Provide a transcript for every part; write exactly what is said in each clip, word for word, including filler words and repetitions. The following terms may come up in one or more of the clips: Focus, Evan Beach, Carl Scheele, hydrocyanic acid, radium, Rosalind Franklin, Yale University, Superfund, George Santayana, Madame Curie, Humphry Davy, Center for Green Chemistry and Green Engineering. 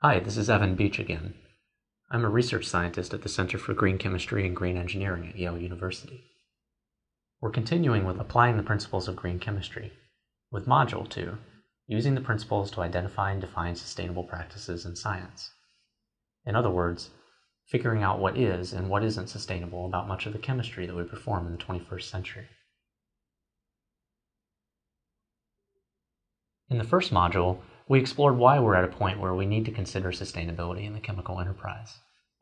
Hi, this is Evan Beach again. I'm a research scientist at the Center for Green Chemistry and Green Engineering at Yale University. We're continuing with applying the principles of green chemistry, with Module two, using the principles to identify and define sustainable practices in science. In other words, figuring out what is and what isn't sustainable about much of the chemistry that we perform in the twenty-first century. In the first module, we explored why we're at a point where we need to consider sustainability in the chemical enterprise,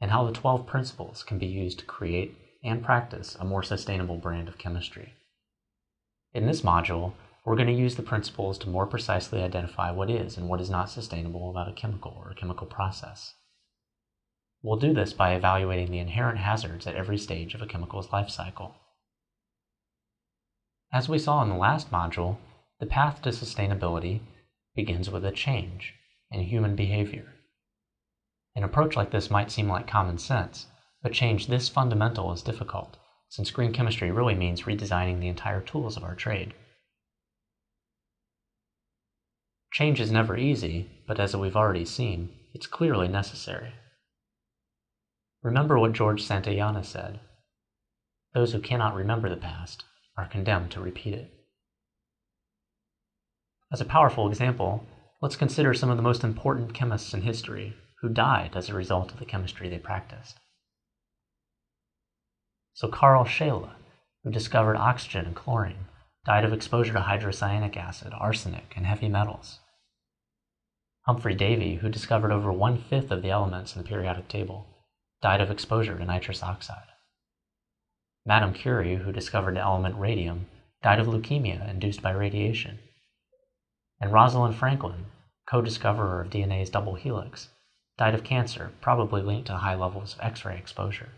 and how the twelve principles can be used to create and practice a more sustainable brand of chemistry. In this module, we're going to use the principles to more precisely identify what is and what is not sustainable about a chemical or a chemical process. We'll do this by evaluating the inherent hazards at every stage of a chemical's life cycle. As we saw in the last module, the path to sustainability begins with a change in human behavior. An approach like this might seem like common sense, but change this fundamental is difficult, since green chemistry really means redesigning the entire tools of our trade. Change is never easy, but as we've already seen, it's clearly necessary. Remember what George Santayana said, "Those who cannot remember the past are condemned to repeat it." As a powerful example, let's consider some of the most important chemists in history who died as a result of the chemistry they practiced. So Carl Scheele, who discovered oxygen and chlorine, died of exposure to hydrocyanic acid, arsenic, and heavy metals. Humphry Davy, who discovered over one-fifth of the elements in the periodic table, died of exposure to nitrous oxide. Madame Curie, who discovered the element radium, died of leukemia induced by radiation. And Rosalind Franklin, co-discoverer of D N A's double helix, died of cancer, probably linked to high levels of X-ray exposure.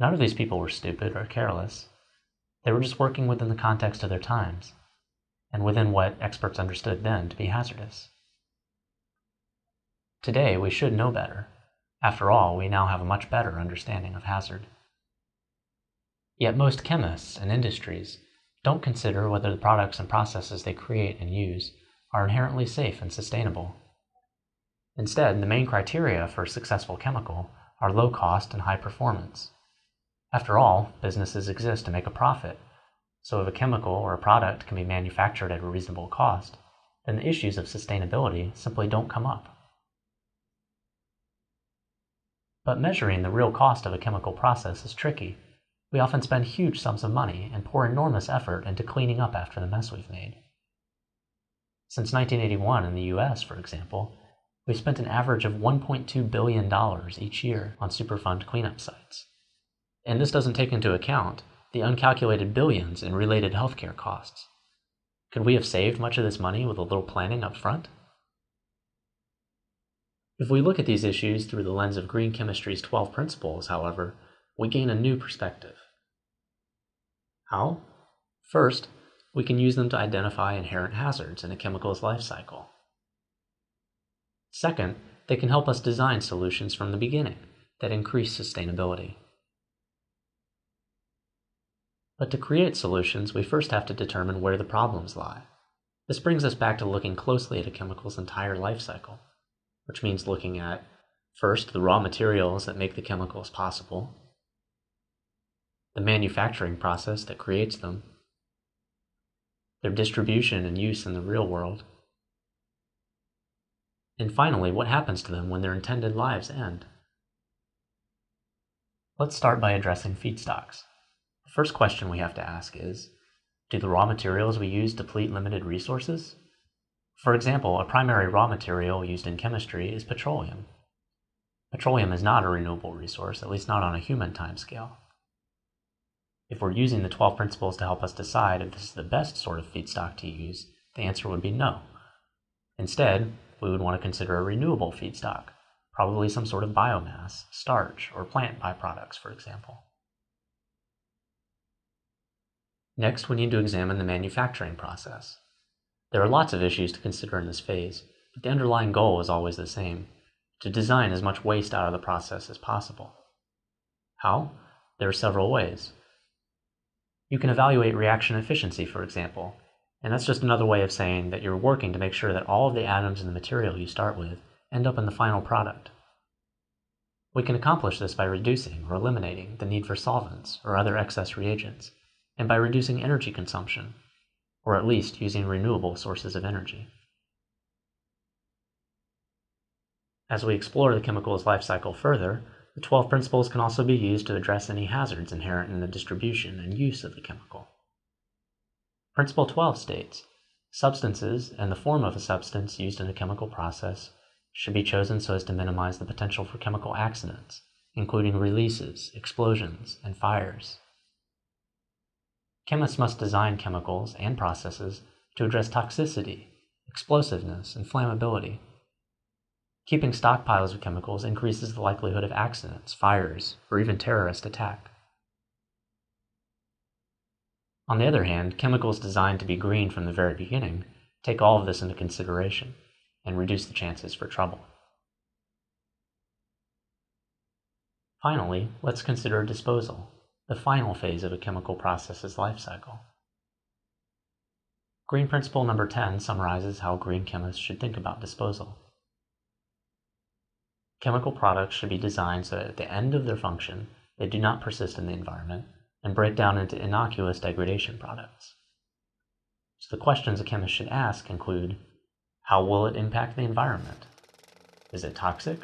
None of these people were stupid or careless. They were just working within the context of their times, and within what experts understood then to be hazardous. Today, we should know better. After all, we now have a much better understanding of hazard. Yet most chemists and industries don't consider whether the products and processes they create and use are inherently safe and sustainable. Instead, the main criteria for a successful chemical are low cost and high performance. After all, businesses exist to make a profit, so if a chemical or a product can be manufactured at a reasonable cost, then the issues of sustainability simply don't come up. But measuring the real cost of a chemical process is tricky. We often spend huge sums of money and pour enormous effort into cleaning up after the mess we've made. Since nineteen eighty-one in the U S, for example, we've spent an average of one point two billion dollars each year on Superfund cleanup sites. And this doesn't take into account the uncalculated billions in related healthcare costs. Could we have saved much of this money with a little planning up front? If we look at these issues through the lens of green chemistry's twelve principles, however, we gain a new perspective. How? First, we can use them to identify inherent hazards in a chemical's life cycle. Second, they can help us design solutions from the beginning that increase sustainability. But to create solutions, we first have to determine where the problems lie. This brings us back to looking closely at a chemical's entire life cycle, which means looking at, first, the raw materials that make the chemicals possible, the manufacturing process that creates them, their distribution and use in the real world, and finally, what happens to them when their intended lives end. Let's start by addressing feedstocks. The first question we have to ask is, do the raw materials we use deplete limited resources? For example, a primary raw material used in chemistry is petroleum. Petroleum is not a renewable resource, at least not on a human timescale. If we're using the twelve principles to help us decide if this is the best sort of feedstock to use, the answer would be no. Instead, we would want to consider a renewable feedstock, probably some sort of biomass, starch, or plant byproducts, for example. Next, we need to examine the manufacturing process. There are lots of issues to consider in this phase, but the underlying goal is always the same: to design as much waste out of the process as possible. How? There are several ways. You can evaluate reaction efficiency, for example, and that's just another way of saying that you're working to make sure that all of the atoms in the material you start with end up in the final product. We can accomplish this by reducing or eliminating the need for solvents or other excess reagents, and by reducing energy consumption, or at least using renewable sources of energy. As we explore the chemical's life cycle further, the twelve principles can also be used to address any hazards inherent in the distribution and use of the chemical. Principle twelve states, substances and the form of a substance used in a chemical process should be chosen so as to minimize the potential for chemical accidents, including releases, explosions, and fires. Chemists must design chemicals and processes to address toxicity, explosiveness, and flammability. Keeping stockpiles of chemicals increases the likelihood of accidents, fires, or even terrorist attack. On the other hand, chemicals designed to be green from the very beginning take all of this into consideration and reduce the chances for trouble. Finally, let's consider disposal, the final phase of a chemical process's life cycle. Green principle number ten summarizes how green chemists should think about disposal. Chemical products should be designed so that at the end of their function, they do not persist in the environment and break down into innocuous degradation products. So the questions a chemist should ask include, how will it impact the environment? Is it toxic?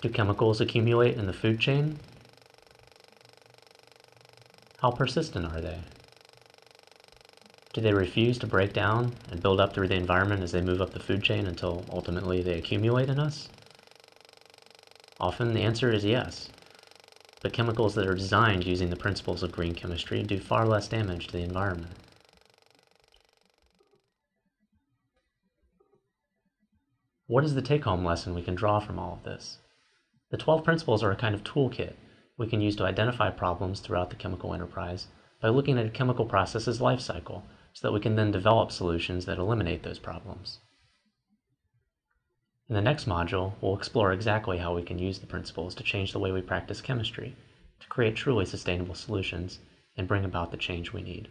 Do chemicals accumulate in the food chain? How persistent are they? Do they refuse to break down and build up through the environment as they move up the food chain until ultimately they accumulate in us? Often the answer is yes, but chemicals that are designed using the principles of green chemistry do far less damage to the environment. What is the take-home lesson we can draw from all of this? The twelve principles are a kind of toolkit we can use to identify problems throughout the chemical enterprise by looking at a chemical process's life cycle so that we can then develop solutions that eliminate those problems. In the next module, we'll explore exactly how we can use the principles to change the way we practice chemistry, to create truly sustainable solutions, and bring about the change we need.